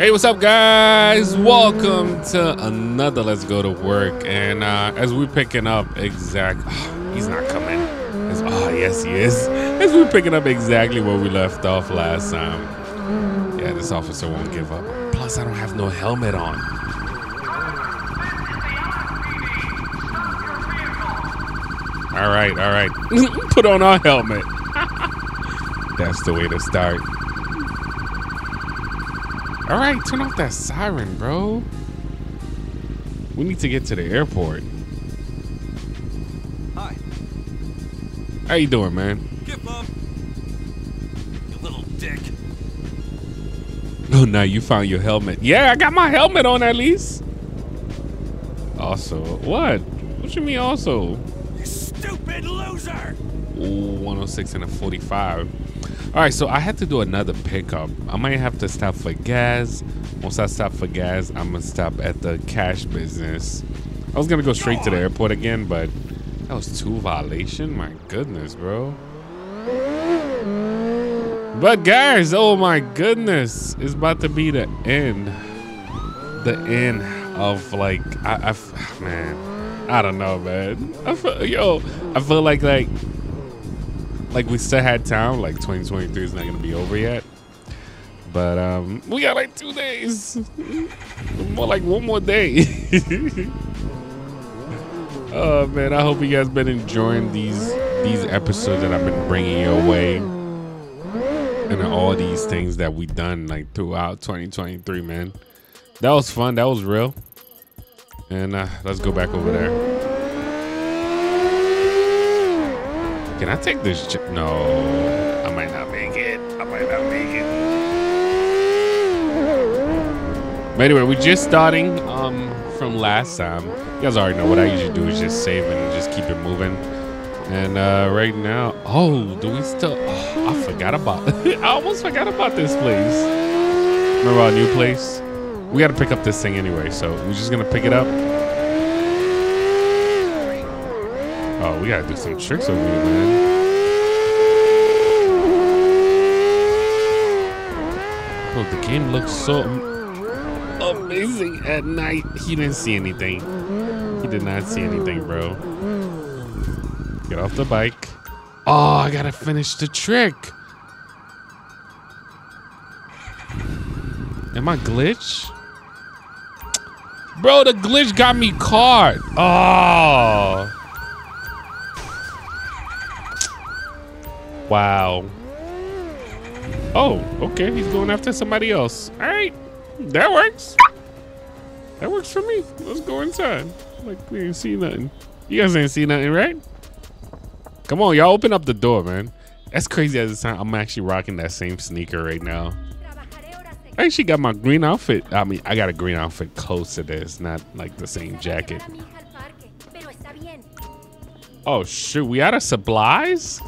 Hey, what's up, guys? Welcome to another Let's Go to Work. And as we're picking up he's not coming. Yes, he is. As we're picking up exactly where we left off last time. Yeah, this officer won't give up. Plus, I don't have no helmet on. All right, all right. Put on our helmet. That's the way to start. All right, turn off that siren, bro. We need to get to the airport. Hi. How you doing, man? Give up, you little dick. Oh, now you found your helmet. Yeah, I got my helmet on at least. Also, what? What you mean also? You stupid loser. Ooh, 106 and a 45. All right, so I had to do another pickup. I might have to stop for gas. Once I stop for gas, I'm gonna stop at the cash business. I was gonna go straight to the airport again, but that was 2 violations. My goodness, bro. But guys, oh my goodness, it's about to be the end. The end of like, man, I don't know, man. I feel like. Like we still had time, like 2023 is not gonna be over yet. But we got like 2 days. More like 1 more day. Oh man, I hope you guys been enjoying these episodes that I've been bringing your way. And all these things that we done like throughout 2023, man. That was fun, that was real. And let's go back over there. Can I take this? No, I might not make it. I might not make it. But anyway, we're just starting from last time. You guys already know what I usually do is just save it and just keep it moving. And right now, I forgot about I almost forgot about this place. Remember our new place? We got to pick up this thing anyway, so we're just going to pick it up. Oh, we gotta do some tricks over here, man. Oh, the game looks so amazing at night. He didn't see anything. He did not see anything, bro. Get off the bike. Oh, I gotta finish the trick. Am I glitched? Bro, the glitch got me caught. Oh. Wow. Oh, okay. He's going after somebody else. All right. That works. That works for me. Let's go inside. Like, we ain't see nothing. You guys ain't see nothing, right? Come on, y'all. Open up the door, man. That's crazy as it sounds. I'm actually rocking that same sneaker right now. I actually got my green outfit. I mean, I got a green outfit close to this, not like the same jacket. Oh, shoot. We out of supplies?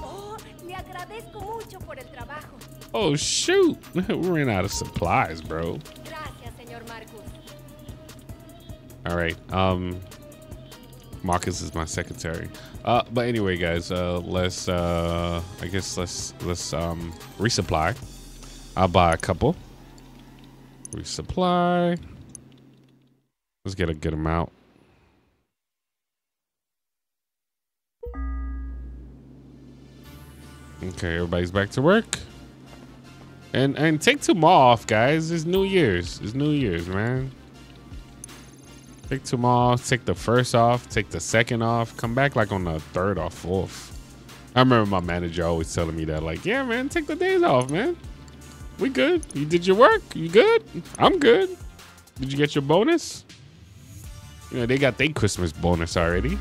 Oh, shoot. We ran out of supplies, bro. All right. Marcus is my secretary. But anyway, guys, let's resupply. I'll buy a couple. Resupply. Let's get a good amount. Okay, everybody's back to work. And take tomorrow off, guys. It's New Year's. It's New Year's, man. Take tomorrow off. Take the 1st off. Take the 2nd off. Come back like on the 3rd or 4th. I remember my manager always telling me that, like, yeah, man, take the days off, man. We good. You did your work. You good. I'm good. Did you get your bonus? You know, they got their Christmas bonus already.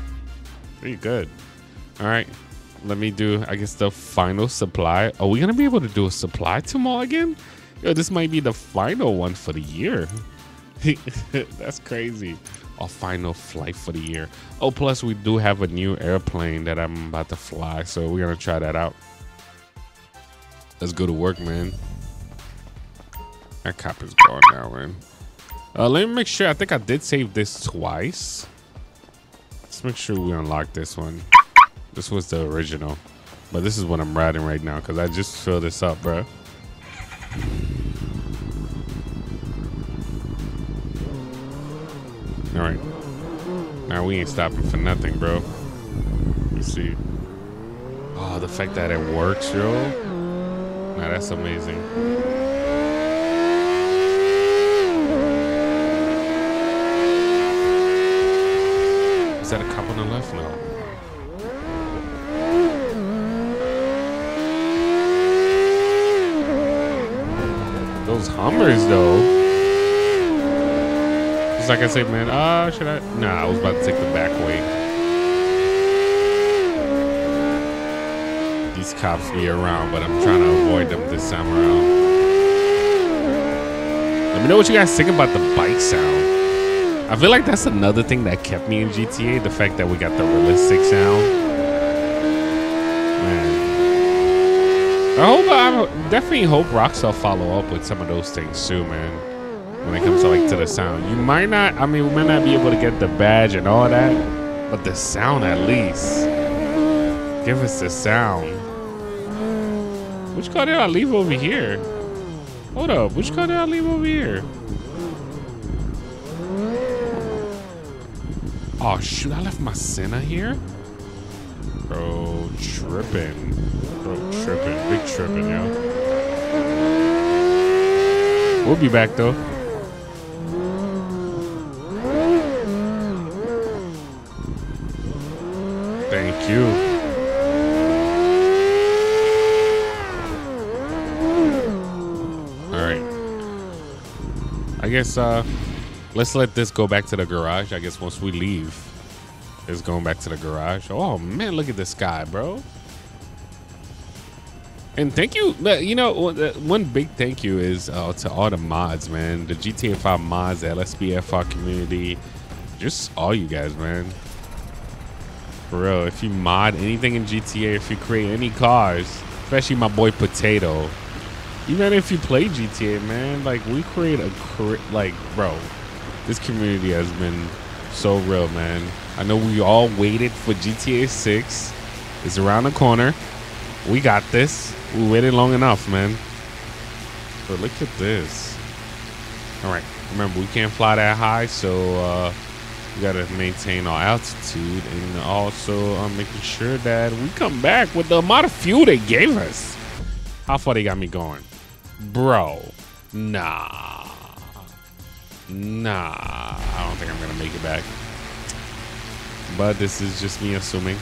Pretty good. All right. Let me do, I guess, the final supply. Are we going to be able to do a supply tomorrow again? Yo, this might be the final one for the year. That's crazy. Our final flight for the year. Oh, plus we do have a new airplane that I'm about to fly. So we're going to try that out. Let's go to work, man. That cop is gone now, man. Let me make sure. I think I did save this twice. Let's make sure we unlock this one. This was the original, but this is what I'm riding right now because I just filled this up, bro. Alright. Now we ain't stopping for nothing, bro. You see. Oh, the fact that it works, yo. Now that's amazing. Is that a cop on the left? No. Those Hummers, though. Just like I said, man, should I? Nah, I was about to take the back way. These cops be around, but I'm trying to avoid them this time around. Let me know what you guys think about the bike sound. I feel like that's another thing that kept me in GTA, the fact that we got the realistic sound. Man. I definitely hope Rockstar follow up with some of those things too, man. When it comes to like to the sound, you might not, I mean, we might not be able to get the badge and all that, but the sound at least. Give us the sound. Which car did I leave over here? Hold up, which car did I leave over here? Oh shoot, I left my Senna here? Bro, tripping. Bro, tripping, big tripping, yo. We'll be back though. Thank you. All right. I guess let's let this go back to the garage. I guess once we leave, it's going back to the garage. Oh, man, look at the sky, bro. And thank you. You know, one big thank you is to all the mods, man. The GTA 5 mods, the LSBFR community, just all you guys, man. For real, if you mod anything in GTA, if you create any cars, especially my boy Potato, even if you play GTA, man, like we create a like, bro, this community has been so real, man. I know we all waited for GTA 6. It's around the corner. We got this. We waited long enough, man. But look at this. All right, remember we can't fly that high, so we gotta maintain our altitude and also making sure that we come back with the amount of fuel they gave us. How far they got me going? Bro, nah. Nah, I don't think I'm gonna make it back. But this is just me assuming.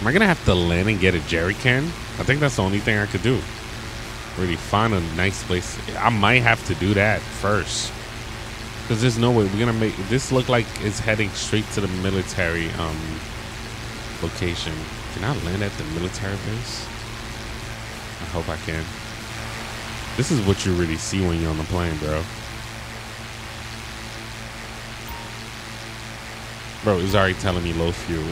Am I gonna have to land and get a jerry can? I think that's the only thing I could do. Really find a nice place. I might have to do that first. Because there's no way we're gonna make this look like it's heading straight to the military location. Can I land at the military base? I hope I can. This is what you really see when you're on the plane, bro. Bro, it's already telling me low fuel.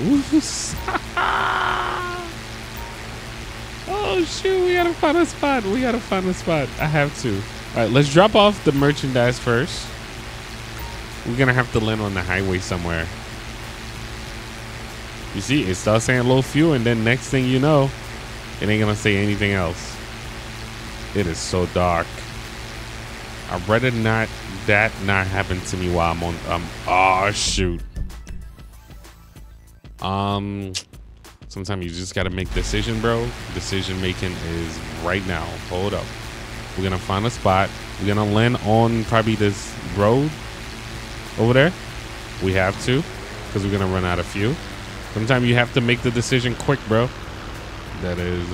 Oh shoot, we gotta find a spot. We gotta find a spot. I have to. Alright, let's drop off the merchandise first. We're gonna have to land on the highway somewhere. You see, it starts saying low fuel, and then next thing you know, it ain't gonna say anything else. It is so dark. I'd rather not that not happen to me while I'm on. Oh shoot. Sometimes you just gotta make decision, bro. Decision making is right now. Hold up. We're gonna find a spot. We're gonna land on probably this road. Over there, we have to, because we're gonna run out of fuel. Sometimes you have to make the decision quick, bro. That is,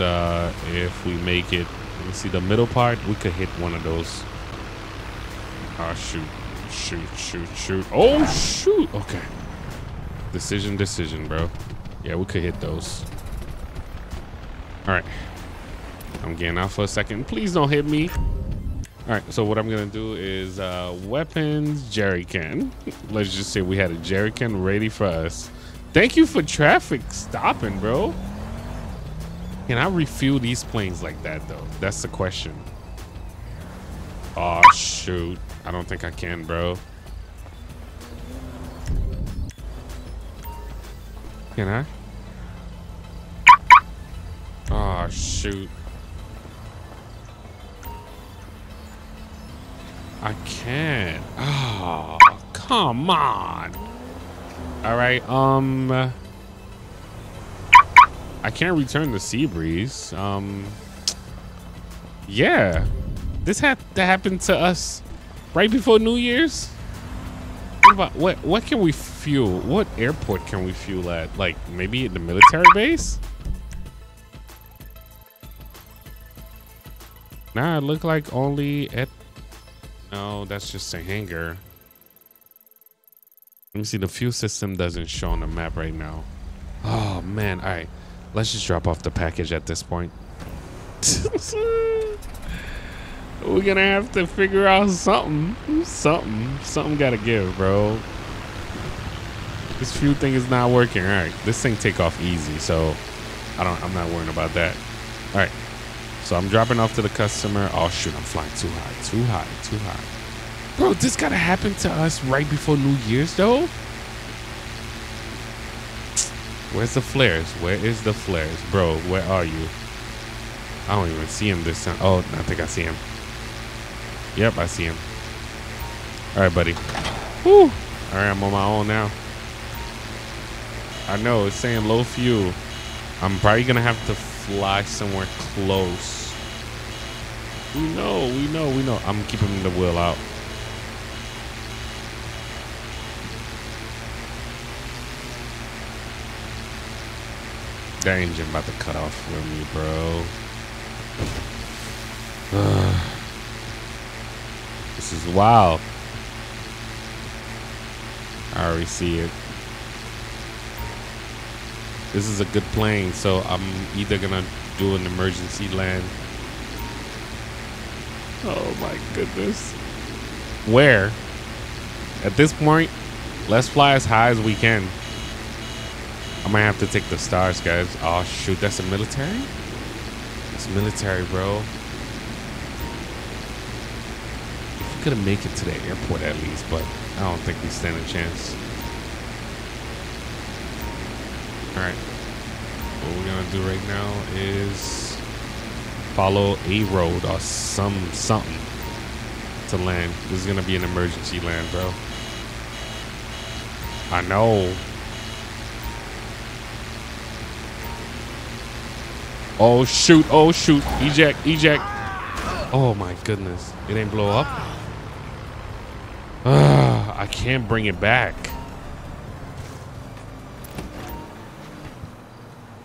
if we make it. Let me see the middle part. We could hit one of those. Oh shoot, shoot, shoot, shoot. Oh shoot. Okay. Decision, decision, bro. Yeah, we could hit those. All right. I'm getting out for a second. Please don't hit me. All right, so what I'm gonna do is weapons, jerry can. Let's just say we had a jerry can ready for us. Thank you for traffic stopping, bro. Can I refuel these planes like that though? That's the question. Oh shoot, I don't think I can, bro. Can I? Oh shoot. I can't. Oh, come on. All right. I can't return the Sea Breeze. Yeah, this had to happen to us right before New Year's. What can we fuel? What airport can we fuel at? Like maybe at the military base? Nah, it looked like only at. No, that's just a hangar. Let me see. The fuel system doesn't show on the map right now. Oh man! All right, let's just drop off the package at this point. We're gonna have to figure out something gotta give, bro. This fuel thing is not working. All right, this thing take off easy, so I'm not worrying about that. All right, so I'm dropping off to the customer. Oh shoot, I'm flying too high. Bro, this gotta happen to us right before New Year's though. Where's the flares? Where is the flares? Bro, where are you? I don't even see him this time. Oh, I think I see him. Yep, I see him. All right, buddy. Woo. All right, I'm on my own now. I know, it's saying low fuel. I'm probably going to have to fly somewhere close. We know. I'm keeping the wheel out. That engine about to cut off for me, bro. This is wild. I already see it. This is a good plane, so I'm either gonna do an emergency land. Oh my goodness. Where? At this point, let's fly as high as we can. I might have to take the stars, guys. Oh, shoot. That's a military? That's military, bro. If we could have made it to the airport at least, but I don't think we stand a chance. All right. What we're going to do right now is follow a road or something to land. This is going to be an emergency land, bro. I know. Oh shoot, eject. Oh my goodness, it ain't blow up. I can't bring it back.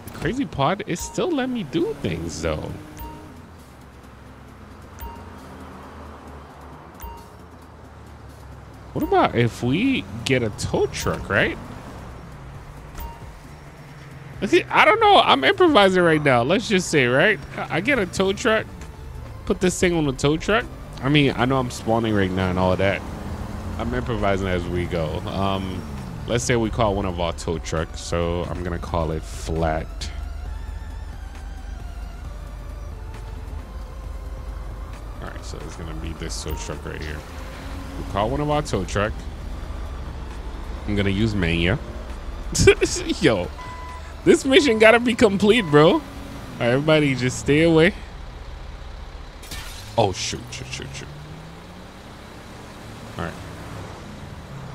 The crazy part, it still let me do things though. What about if we get a tow truck, right? I don't know. I'm improvising right now. Let's just say, right? I get a tow truck. Put this thing on the tow truck. I mean, I know I'm spawning right now and all of that. I'm improvising as we go. Let's say we call one of our tow trucks. So I'm going to call it Flat. All right. So it's going to be this tow truck right here. We'll call one of our tow truck. I'm going to use Mania. Yo. This mission gotta be complete, bro. All right, everybody just stay away. Oh, shoot. All right.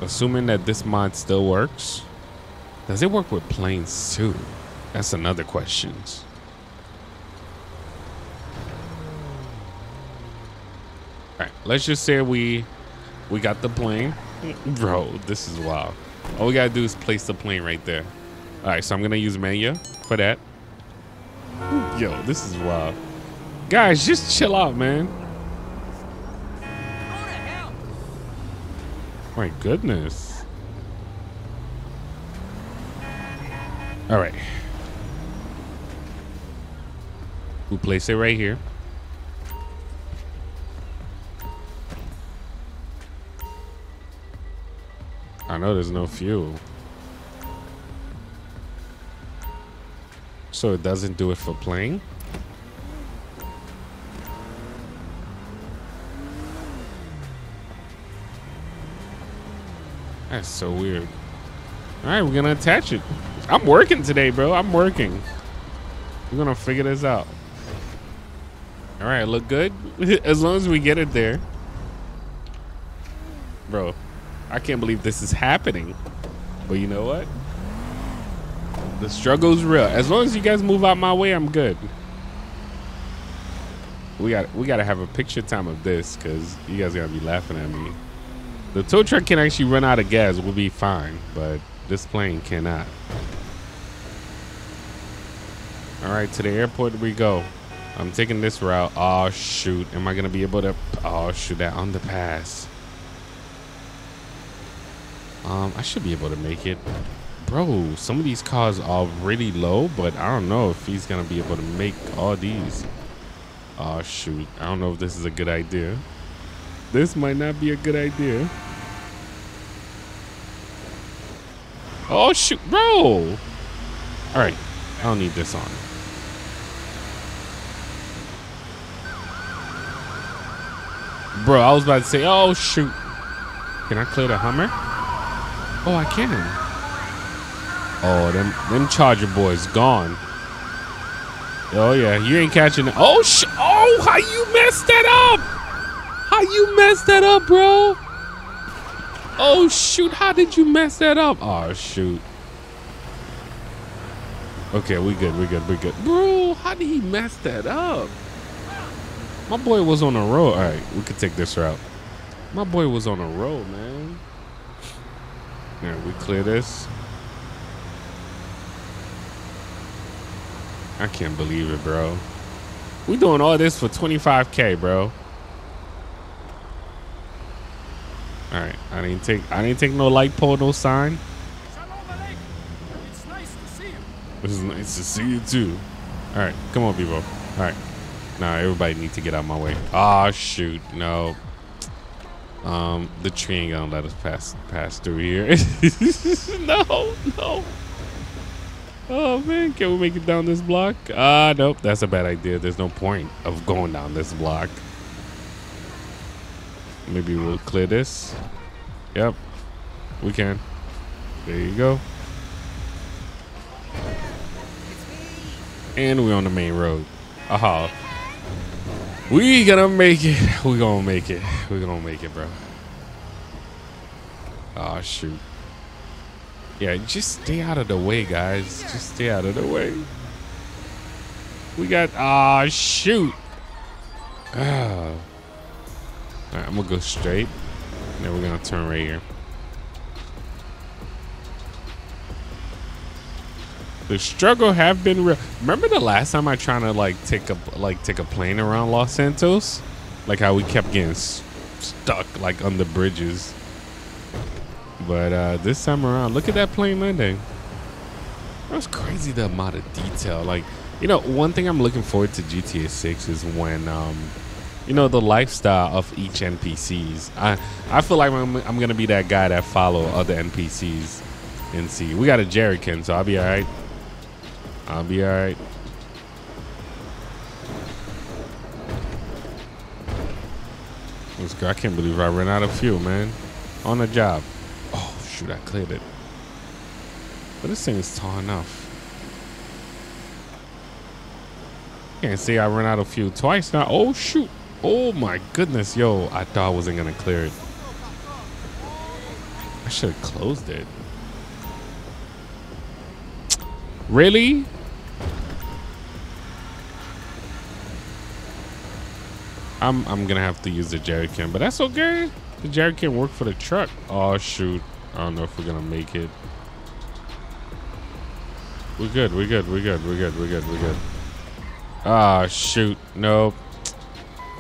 Assuming that this mod still works. Does it work with planes too? That's another question. All right, let's just say we got the plane. Bro, this is wild. All we gotta do is place the plane right there. All right, so I'm going to use Mania for that. Yo, this is wild. Guys, just chill out, man. My goodness. All right. We'll place it right here. I know there's no fuel. So it doesn't do it for playing. That's so weird. All right, we're gonna attach it. I'm working today, bro. I'm working. We're gonna figure this out. All right, look good. As long as we get it there. Bro, I can't believe this is happening. But you know what? The struggle's real. As long as you guys move out my way, I'm good. We gotta have a picture time of this, cause you guys gotta be laughing at me. The tow truck can actually run out of gas. We'll be fine, but this plane cannot. All right, to the airport we go. I'm taking this route. Oh shoot, am I gonna be able to? Oh shoot, that underpass. I should be able to make it. Bro, some of these cars are really low, but I don't know if he's gonna be able to make all these. Oh shoot, I don't know if this is a good idea. This might not be a good idea. Oh shoot, bro. All right, I don't need this on. Bro, I was about to say, oh shoot. Can I clear the Hummer? Oh, I can. Oh, them Charger boys gone. Oh yeah, you ain't catching it. Oh shit! Oh, how you messed that up? How you messed that up, bro? Oh shoot! How did you mess that up? Oh shoot. Okay, we good, bro. How did he mess that up? My boy was on a roll. All right, we could take this route. My boy was on a roll, man. Now we clear this. I can't believe it, bro. We doing all this for 25K, bro. All right, I didn't take no light pole, no sign. It's nice to see you. This is nice to see you too. All right, come on, people. All right, now everybody needs to get out of my way. Ah, oh, shoot, no. The tree ain't gonna let us pass through here. No. Oh man, can we make it down this block? Nope, that's a bad idea. There's no point of going down this block. Maybe we'll clear this. Yep, we can. There you go. And we're on the main road. Aha. We gonna make it. We're gonna make it, bro. Oh shoot. Yeah, just stay out of the way, guys. Just stay out of the way. We got... Ah, shoot. All right, I'm going to go straight. And then we're going to turn right here. The struggle have been real. Remember the last time I tried to, like, take a plane around Los Santos? Like how we kept getting stuck, like, on the bridges. But this time around, look at that plane landing. That was crazy, the amount of detail. Like, you know, one thing I'm looking forward to GTA 6 is when, you know, the lifestyle of each NPCs. I feel like I'm going to be that guy that follow other NPCs and see. We got a jerrycan, so I'll be all right. Let's go. I can't believe I ran out of fuel, man. On the job. Shoot, I cleared it. But this thing is tall enough. Can't say I ran out of fuel twice now. Oh, shoot. Oh, my goodness. Yo, I thought I wasn't going to clear it. I should have closed it. Really? I'm going to have to use the jerrycan, but that's okay. The jerrycan worked for the truck. Oh, shoot. I don't know if we're gonna make it. We're good. Ah, shoot, nope.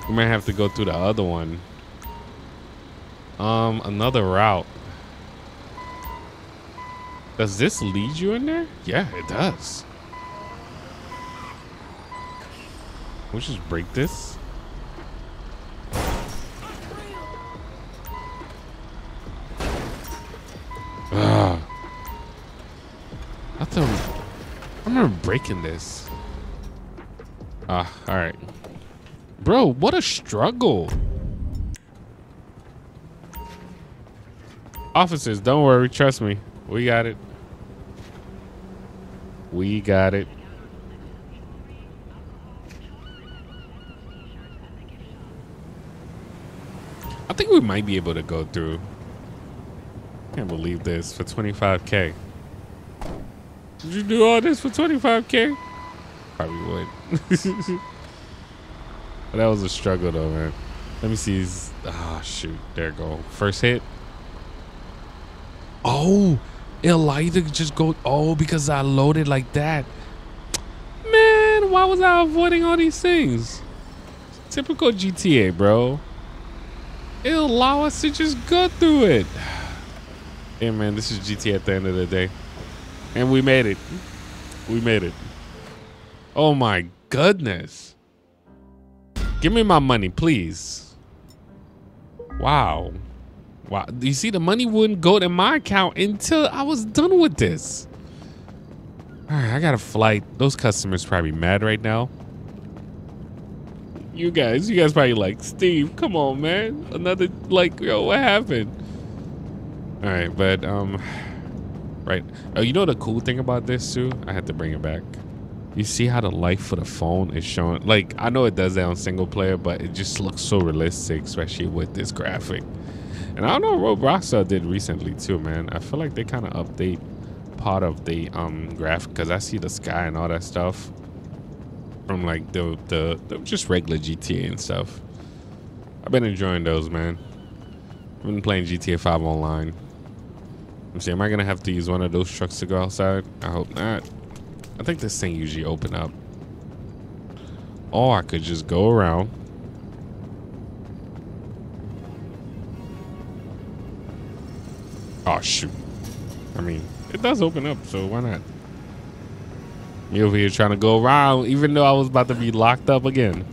We might have to go through the other one. Another route. Does this lead you in there? Yeah, it does. We'll just break this. Breaking this. All right, bro, what a struggle. Officers, don't worry, trust me, we got it. I think we might be able to go through. Can't believe this for 25K. Would you do all this for 25K? Probably would. But that was a struggle though, man. Let me see. Ah, oh, shoot. There it go. First hit. Oh, Elida just go. Oh, because I loaded like that. Man, why was I avoiding all these things? Typical GTA, bro. It'll allow us to just go through it. Hey, man, this is GTA at the end of the day. And we made it. We made it. Oh, my goodness. Give me my money, please. Wow. Wow. You see, the money wouldn't go to my account until I was done with this. All right, I got a flight. Those customers probably mad right now. You guys probably like, Steve, come on, man. Another, like, yo, what happened? All right, but, right. Oh, you know the cool thing about this, too? I had to bring it back. You see how the light for the phone is showing? Like, I know it does that on single player, but it just looks so realistic, especially with this graphic. And I don't know what Rockstar did recently, too, man. I feel like they kind of update part of the graphic, because I see the sky and all that stuff from like the just regular GTA and stuff. I've been enjoying those, man. I've been playing GTA 5 online. I'm saying, am I gonna have to use one of those trucks to go outside? I hope not. I think this thing usually open up. Or I could just go around. Oh shoot. I mean, it does open up, so why not? Me over here trying to go around, even though I was about to be locked up again.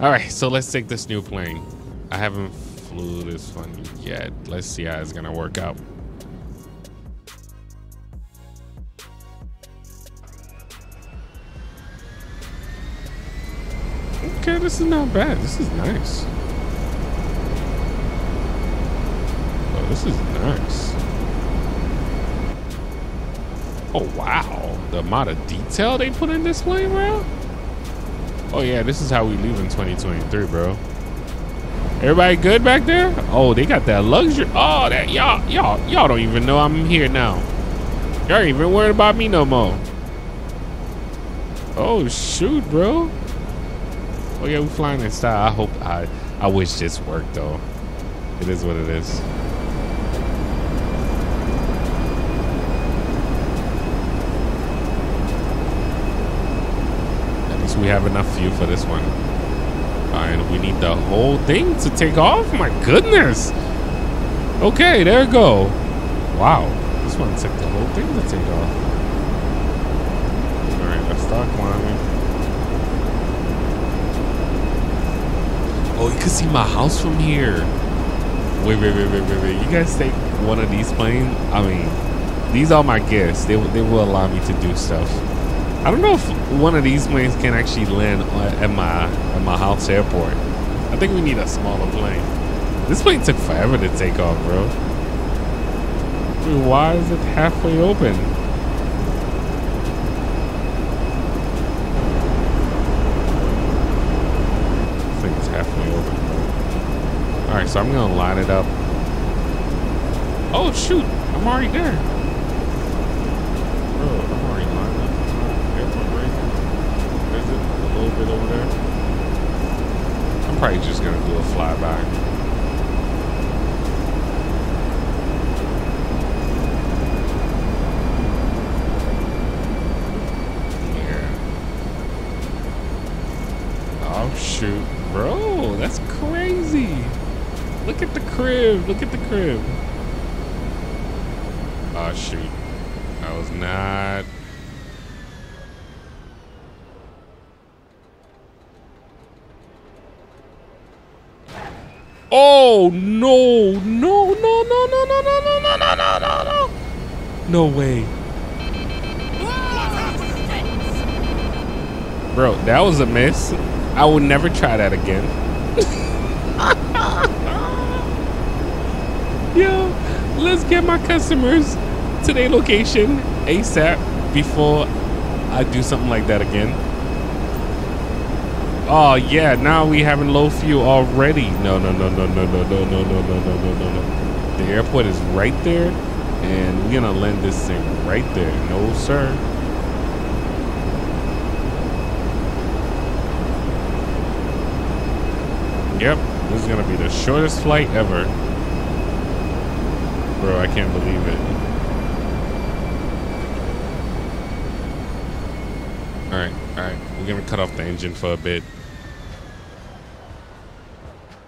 All right, so let's take this new plane. I haven't flew this one yet. Let's see how it's gonna work out. Okay, this is not bad. This is nice. Oh, this is nice. Oh, wow. The amount of detail they put in this plane, bro. Oh, yeah. This is how we leave in 2023, bro. Everybody good back there? Oh, they got that luxury. Oh, that y'all don't even know I'm here now. Y'all ain't even worried about me no more. Oh, shoot, bro. Oh, yeah. We're flying in style. I hope I wish this worked, though. It is what it is. We have enough fuel for this one. All right, we need the whole thing to take off. My goodness. Okay, there we go. Wow, this one took the whole thing to take off. All right, let's start climbing. Oh, you can see my house from here. Wait. You guys take one of these planes? I mean, these are my guests. They will allow me to do stuff. I don't know if one of these planes can actually land at my house airport. I think we need a smaller plane. This plane took forever to take off, bro. Dude, why is it halfway open? I think it's halfway open, bro. All right, so I'm gonna line it up. Oh shoot, I'm already there. Bro, I'm already lined up. A little bit over there. I'm probably just gonna do a flyby. Yeah. Oh shoot, bro, that's crazy. Look at the crib. Look at the crib. Oh shoot, I was not. Oh no. No way. Bro, that was a miss. I would never try that again. Yo, let's get my customers to their location ASAP before I do something like that again. Oh yeah, now we having low fuel already. No. The airport is right there, and we're gonna land this thing right there. No, sir. Yep, this is gonna be the shortest flight ever. Bro, I can't believe it. All right, we're gonna cut off the engine for a bit.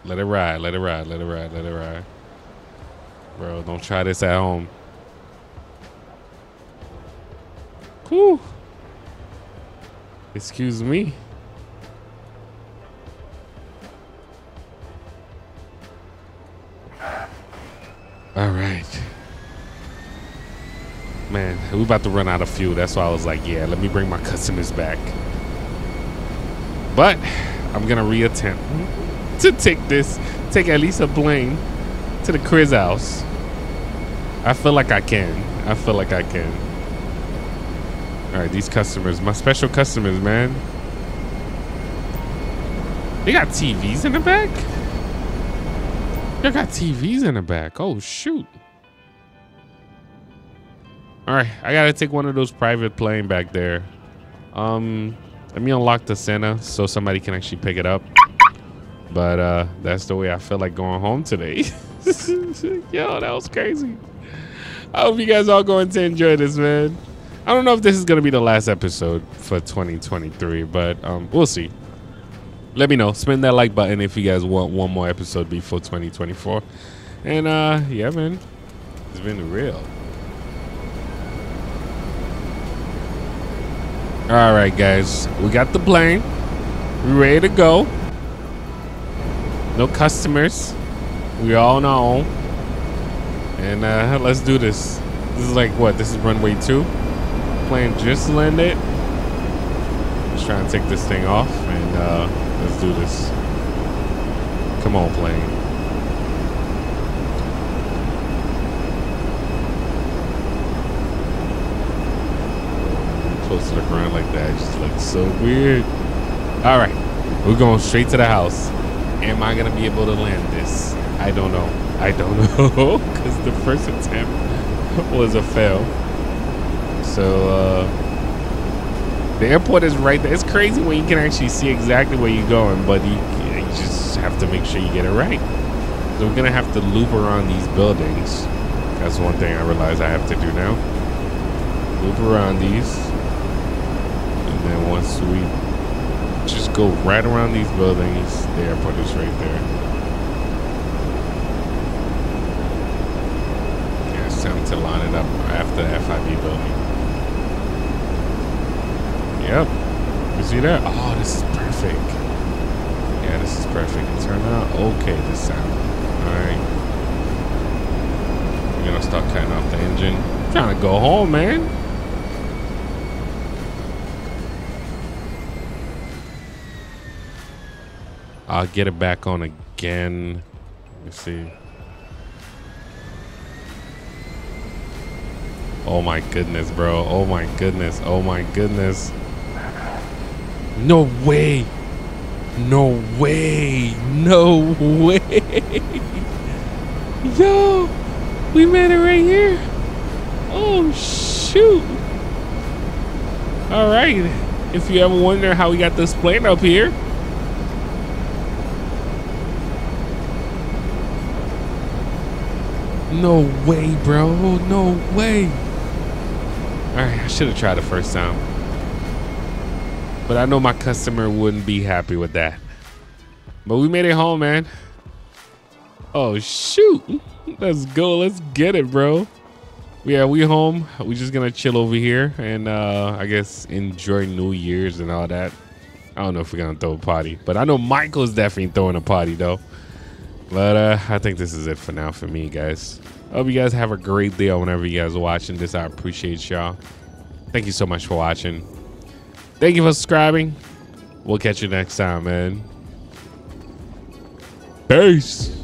Let it ride, let it ride, let it ride, let it ride. Bro, don't try this at home. Whew. Excuse me. All right. Man, we're about to run out of fuel. That's why I was like, yeah, let me bring my customers back. But I'm going to reattempt to take at least a plane to the Chris house. I feel like I can. I feel like I can. All right, these customers, my special customers, man. They got TVs in the back? They got TVs in the back. Oh, shoot. All right, I got to take one of those private plane back there. Let me unlock the Senna so somebody can actually pick it up. But that's the way I feel like going home today. Yo, that was crazy. I hope you guys are going to enjoy this, man. I don't know if this is going to be the last episode for 2023, but we'll see. Let me know. Spin that like button if you guys want one more episode before 2024. And yeah, man, it's been real. All right, guys, we got the plane. We're ready to go. No customers. We all on our own. And let's do this. This is like what? This is runway 2. Plane just landed. Just trying to take this thing off, and let's do this. Come on, plane. I'm supposed to look around like that. It just looks so weird. All right, we're going straight to the house. Am I gonna be able to land this? I don't know. I don't know, because the first attempt was a fail. So the airport is right there. It's crazy when you can actually see exactly where you're going, but you just have to make sure you get it right. So we're gonna have to loop around these buildings. That's one thing I realize I have to do now. Loop around these, and then once we just go right around these buildings, the airport is right there. Time to line it up after FIB building. Yep. You see that? Oh, this is perfect. Yeah, this is perfect. It turned out okay this time. Alright. We're gonna start cutting off the engine. I'm trying to go home, man. I'll get it back on again. Let me see. Oh my goodness, bro. Oh my goodness. Oh my goodness. No way. No way. No way. Yo, we made it right here. Oh, shoot. All right. If you ever wonder how we got this plane up here. No way, bro. No way. Alright, I should have tried the first time. But I know my customer wouldn't be happy with that. But we made it home, man. Oh, shoot. Let's go. Let's get it, bro. Yeah, we home. We're just going to chill over here and I guess enjoy New Year's and all that. I don't know if we're going to throw a party. But I know Michael's definitely throwing a party, though. But I think this is it for now for me, guys. I hope you guys have a great day whenever you guys are watching this. I appreciate y'all. Thank you so much for watching. Thank you for subscribing. We'll catch you next time, man. Peace.